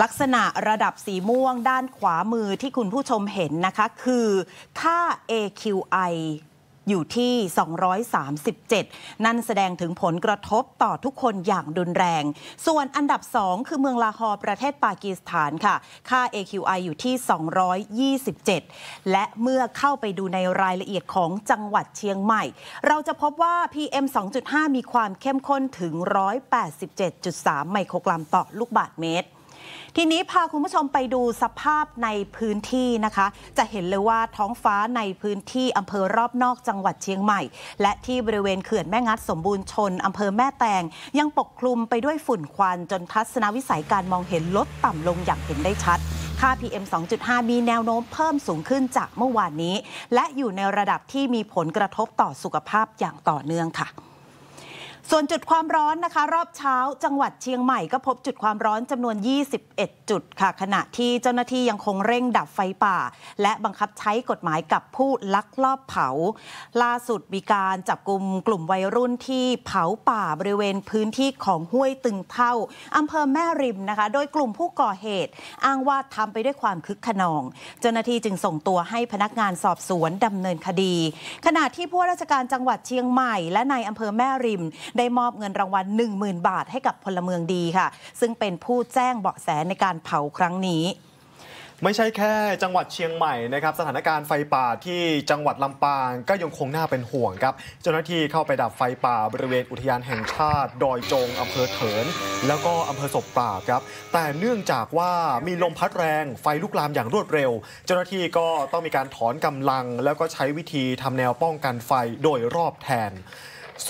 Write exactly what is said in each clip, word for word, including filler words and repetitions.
ลักษณะระดับสีม่วงด้านขวามือที่คุณผู้ชมเห็นนะคะคือค่า เอ คิว ไอ อยู่ที่ สองร้อยสามสิบเจ็ด นั่นแสดงถึงผลกระทบต่อทุกคนอย่างรุนแรงส่วนอันดับสองคือเมืองลาฮอร์ประเทศปากีสถานค่ะค่า เอ คิว ไอ อยู่ที่ สองร้อยยี่สิบเจ็ด และเมื่อเข้าไปดูในรายละเอียดของจังหวัดเชียงใหม่เราจะพบว่า พี เอ็ม สองจุดห้า มีความเข้มข้นถึง หนึ่งร้อยแปดสิบเจ็ดจุดสาม ไมโครกรัมต่อลูกบาศก์เมตรทีนี้พาคุณผู้ชมไปดูสภาพในพื้นที่นะคะจะเห็นเลยว่าท้องฟ้าในพื้นที่อำเภอรอบนอกจังหวัดเชียงใหม่และที่บริเวณเขื่อนแม่งัดสมบูรณ์ชนอำเภอแม่แตงยังปกคลุมไปด้วยฝุ่นควันจนทัศนวิสัยการมองเห็นลดต่ำลงอย่างเห็นได้ชัดค่า พี เอ็ม สองจุดห้า มีแนวโน้มเพิ่มสูงขึ้นจากเมื่อวานนี้และอยู่ในระดับที่มีผลกระทบต่อสุขภาพอย่างต่อเนื่องค่ะส่วนจุดความร้อนนะคะรอบเช้าจังหวัดเชียงใหม่ก็พบจุดความร้อนจำนวนยี่สิบเอ็ดจุดค่ะขณะที่เจ้าหน้าที่ยังคงเร่งดับไฟป่าและบังคับใช้กฎหมายกับผู้ลักลอบเผาล่าสุดมีการจับกุมกลุ่มวัยรุ่นที่เผาป่าบริเวณพื้นที่ของห้วยตึงเท่าอำเภอแม่ริมนะคะโดยกลุ่มผู้ก่อเหตุอ้างว่าทำไปด้วยความคึกขนองเจ้าหน้าที่จึงส่งตัวให้พนักงานสอบสวนดำเนินคดีขณะที่ผู้ราชการจังหวัดเชียงใหม่และนายอำเภอแม่ริมได้มอบเงินรางวัล หนึ่งหมื่น บาทให้กับพลเมืองดีค่ะซึ่งเป็นผู้แจ้งเบาะแสในการเผาครั้งนี้ไม่ใช่แค่จังหวัดเชียงใหม่นะครับสถานการณ์ไฟป่าที่จังหวัดลำปางก็ยังคงน่าเป็นห่วงครับเจ้าหน้าที่เข้าไปดับไฟป่าบริเวณอุทยานแห่งชาติดอยจงอำเภอเถินแล้วก็อำเภอศพปราบครับแต่เนื่องจากว่ามีลมพัดแรงไฟลุกลามอย่างรวดเร็วเจ้าหน้าที่ก็ต้องมีการถอนกำลังแล้วก็ใช้วิธีทำแนวป้องกันไฟโดยรอบแทน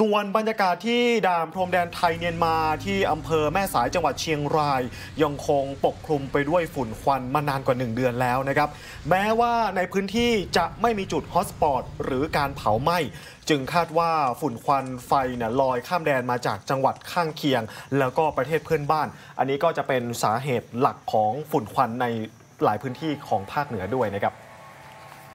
ส่วนบรรยากาศที่ด่านพรมแดนไทยเมียนมาที่อำเภอแม่สายจังหวัดเชียงรายยังคงปกคลุมไปด้วยฝุ่นควันมานานกว่าหนึ่งเดือนแล้วนะครับแม้ว่าในพื้นที่จะไม่มีจุดฮอตสปอตหรือการเผาไหม้จึงคาดว่าฝุ่นควันไฟเนี่ยลอยข้ามแดนมาจากจังหวัดข้างเคียงแล้วก็ประเทศเพื่อนบ้านอันนี้ก็จะเป็นสาเหตุหลักของฝุ่นควันในหลายพื้นที่ของภาคเหนือด้วยนะครับ